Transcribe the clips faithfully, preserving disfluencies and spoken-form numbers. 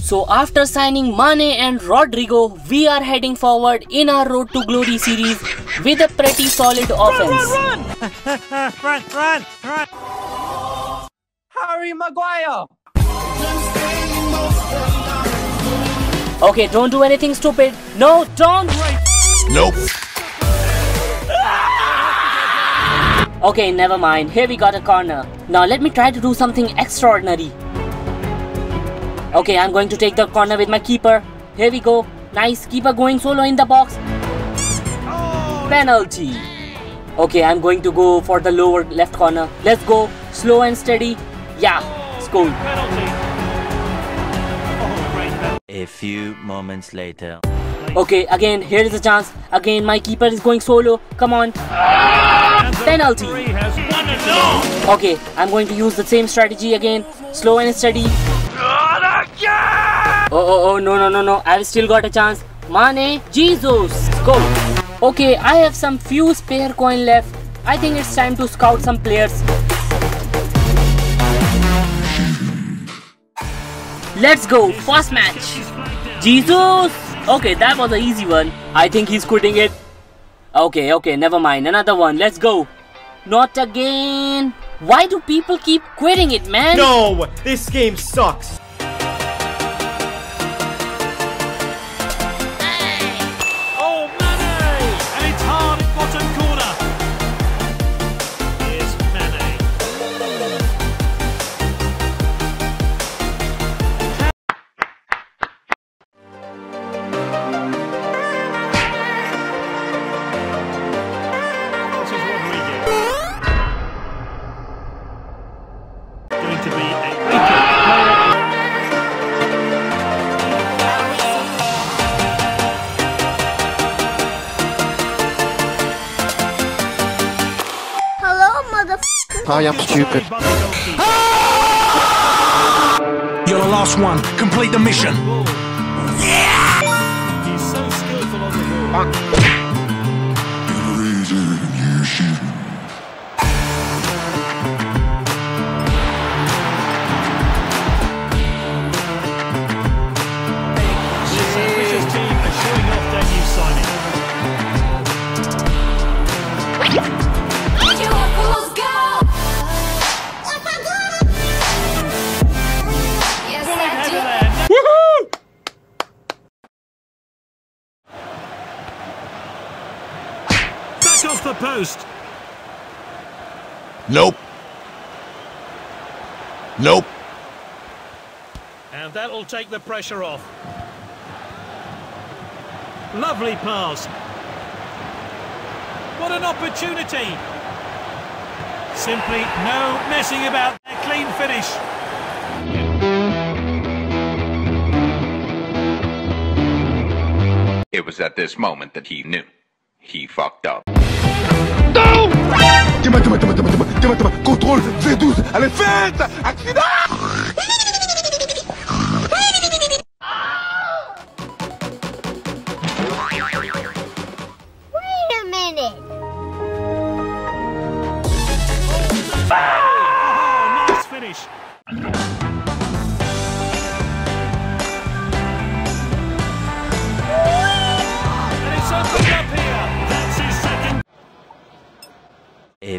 So after signing Mane and Rodrigo, we are heading forward in our Road to Glory series with a pretty solid offense. Run, run, run! Run, run, run! Harry Maguire! Okay, don't do anything stupid. No, don't! Nope. Okay, never mind. Here we got a corner. Now let me try to do something extraordinary. Okay, I'm going to take the corner with my keeper. Here we go. Nice. Keeper going solo in the box. Oh. Penalty. Okay, I'm going to go for the lower left corner. Let's go. Slow and steady. Yeah. Score. Oh, a few moments later. Okay, again. Here is a chance. Again, my keeper is going solo. Come on. Ah. Penalty. Okay, I'm going to use the same strategy again. Slow and steady. Yeah! Oh, oh, oh, no, no, no, no. I've still got a chance. Mane, Jesus, go. Okay, I have some few spare coin left. I think it's time to scout some players. Let's go. First match. Jesus. Okay, that was an easy one. I think he's quitting it. Okay, okay, never mind. Another one. Let's go. Not again. Why do people keep quitting it, man? No, this game sucks. I am stupid. You're the last one. Complete the mission. Yeah! He's so skillful on the ball. His team are showing off their new signing. Off the post. Nope. Nope. And that'll take the pressure off. Lovely pass. What an opportunity. Simply no messing about. A clean finish. It was at this moment that he knew. He fucked up. Non! Dis-moi, dis-moi, dis-moi, dis-moi, dis-moi, dis-moi, contrôle, V douze, allez, vite! Accident! Wait a minute! Oh, ah! Oh, nice finish! And it's opened up here! That's his second! A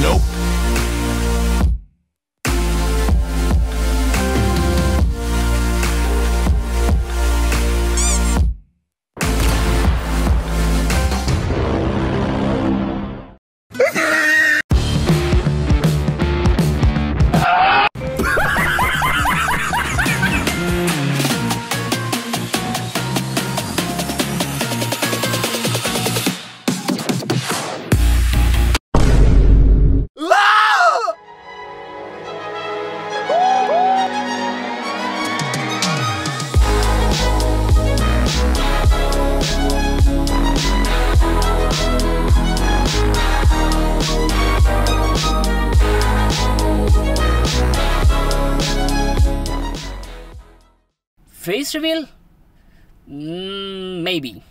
Nope. Face reveal? Mm, maybe.